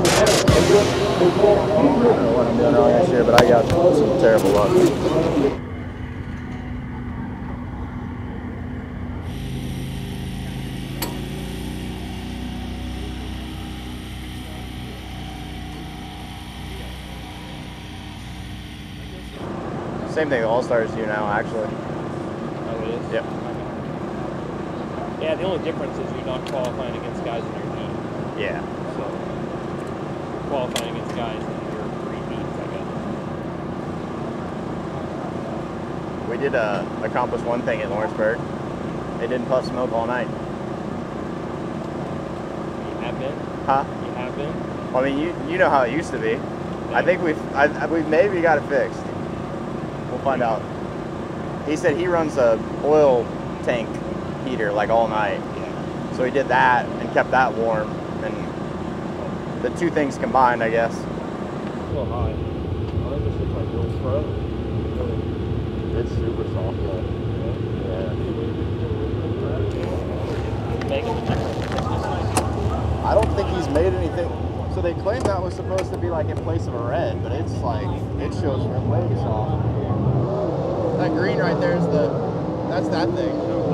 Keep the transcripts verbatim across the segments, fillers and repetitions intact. I don't know what I'm doing wrong this year, but I got some terrible luck. Same thing with All-Stars do now, actually. Oh, it is? Yep. Okay. Yeah, the only difference is you're not qualifying against guys in your heat. Yeah. So, you're qualifying against guys in your three heats, I guess. We did uh, accomplish one thing at Lawrenceburg. They didn't puff smoke all night. You have been? Huh? You have been? Well, I mean, you you know how it used to be. Yeah. I think we've, I, we've maybe got it fixed. Find out. He said he runs a oil tank heater like all night. Yeah. So he did that and kept that warm, and the two things combined, I guess. It's a little hot. I think this looks like Will's Pro. It's super soft. Yeah. I don't think he's made anything. So they claimed that was supposed to be like in place of a red, but it's like it shows way soft. That green right there is the, that's that thing. Oh,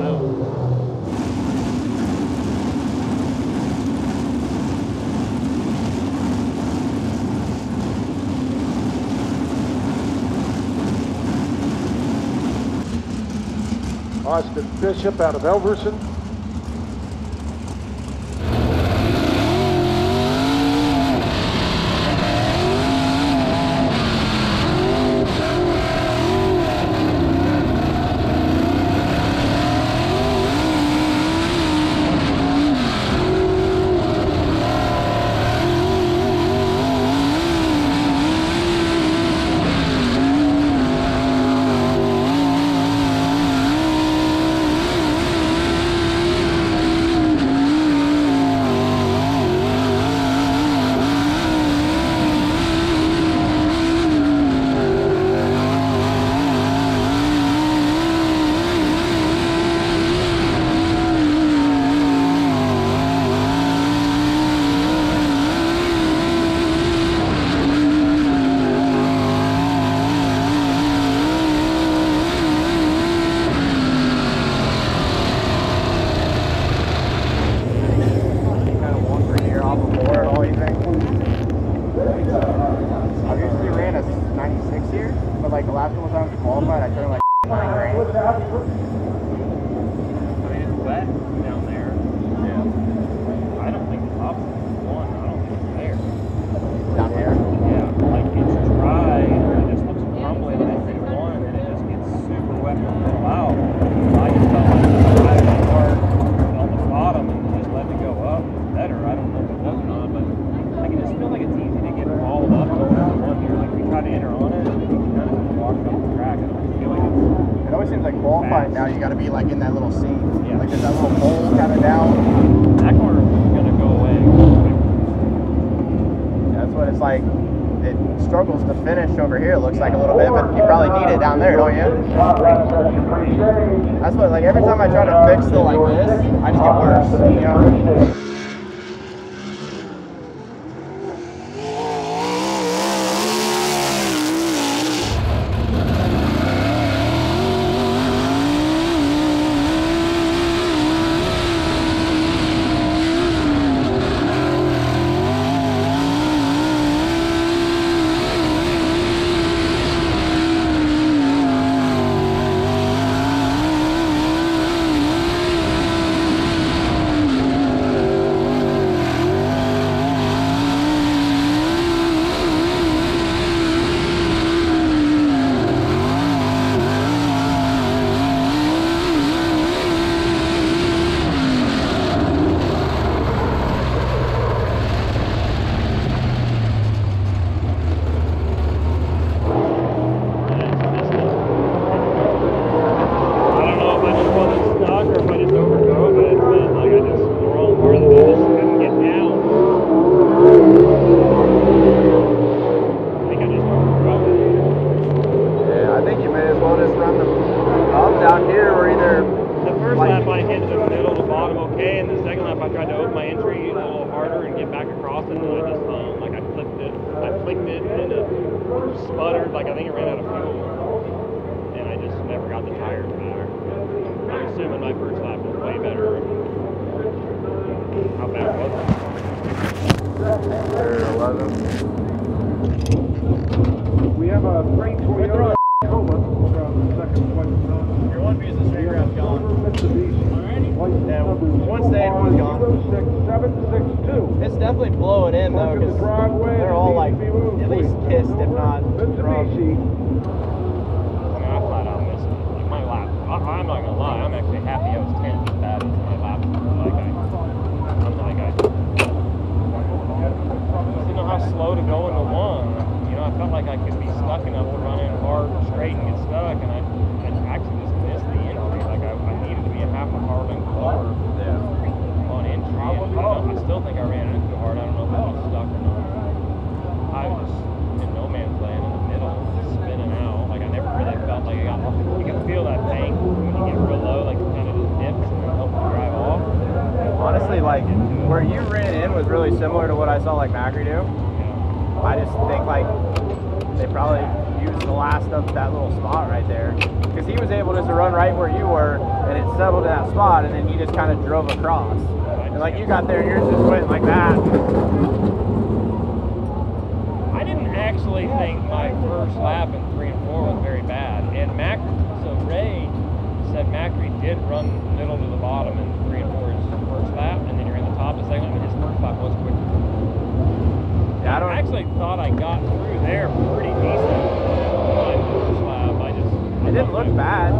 wow. Austin Bishop out of Elverson. That's what, like, every time I try to fix it like this, I just get worse, you know? disconnected, and it sputtered, like I think it ran out of fuel, and I just never got the tire to matter. I'm assuming my first lap was way better. How bad was it? We have a great Toyota Tacoma from the second place. Your one piece of straight route gone. Alrighty. Yeah, one day it was gone. It's definitely blowing in though, because they're all like at least kissed, if not drunk. I'm not gonna lie, I'm actually happy I was tenth as bad as my lap. I'm like, I, I'm like, I, I didn't know how slow to go into one. You know, I felt like I could be stuck enough to run in hard straight and get stuck, and I, I actually just missed the entry. Like, I, I needed to be a half a hard and lower on entry. And, you know, I still think I ran in too hard. I don't know if I was stuck or not. I was just in no man's land in the middle, spinning out. Like, I never really felt like I got off. You can feel that tank. Honestly, like, where you ran in was really similar to what I saw, like, Macri do. I just think, like, they probably used the last of that little spot right there. Because he was able just to run right where you were, and it settled in that spot, and then he just kind of drove across. And, like, you got there, and yours just went like that. I didn't actually think my first lap in three and four was very bad. And Mac, so Ray said Macri did run middle to the bottom in three and four. Lap, and then you're in the top of the second, and his first lap was quicker. Yeah, I, don't I actually thought I got through there pretty decent on my first lap. I just I it didn't look it. bad.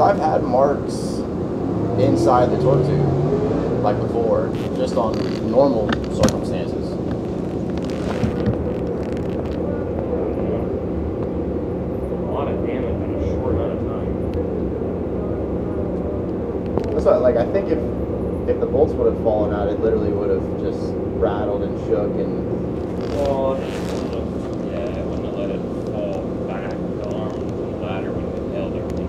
I've had marks inside the torque tube, like before, just on normal circumstances. A lot of damage in a short amount of time. That's what, like, I think if if the bolts would have fallen out, it literally would have just rattled and shook and... Well, yeah, I wouldn't have let it fall back. The arm and the ladder would have held everything.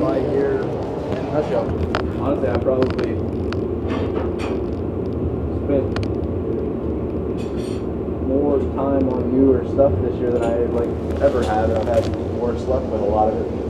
Like here in a nutshell. Honestly, I probably spent more time on newer stuff this year than I like ever had. I've had worse luck with a lot of it.